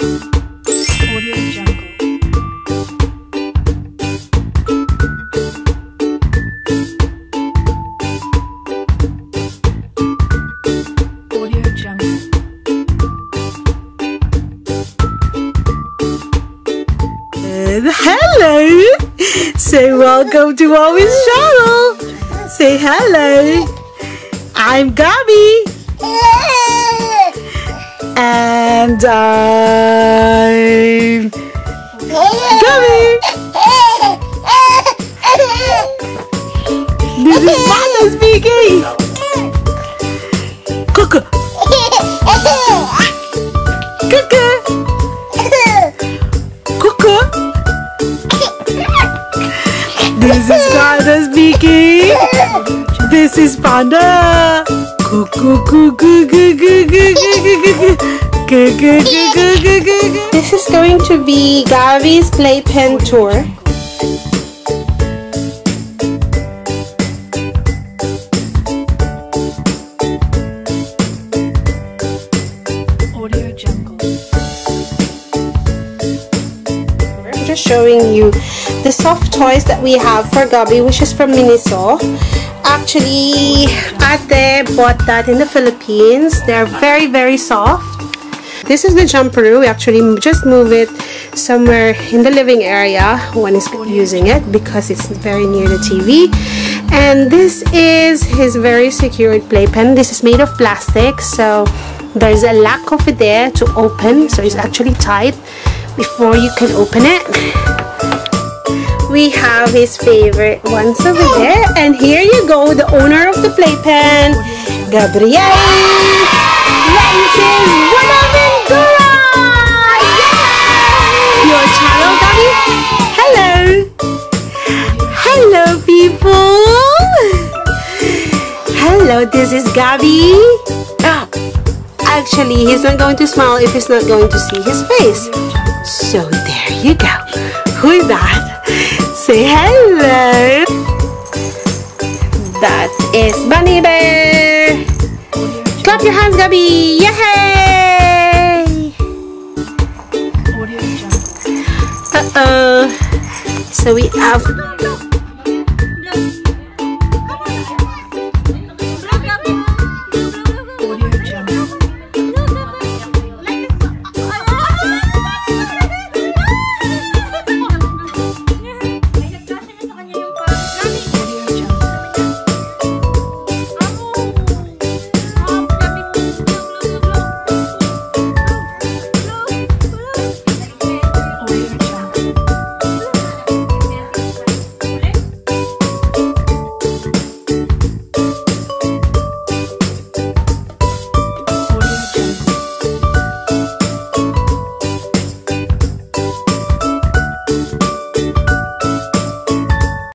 Audio Jungle. Hello! Say welcome to Always Channel! Say hello! I'm Gabby! And I'm... Gabby! This is Panda speaking! Cuckoo! This is Panda speaking. This is Panda. This is going to be Gabby's playpen tour. Audio Jungle. I'm just showing you the soft toys that we have for Gabby, which is from Miniso. Actually, Ate bought that in the Philippines. They're very, very soft. This is the jumperoo. We actually just move it somewhere in the living area when he's using it because it's very near the TV. And this is his very secured playpen. This is made of plastic, so there's a lock over there to open. So it's actually tight before you can open it. We have his favorite ones over there, and here you go, the owner of the playpen, Gabrielle Bonaventura! Yay! Your channel, Gabby? Hello! Hello, people! Hello, this is Gabby. Actually, he's not going to smile if he's not going to see his face. So there you go. Who is that? Say hello! That is Bunny Bear! Clap your hands, Gabby! Yay! Uh-oh! So we have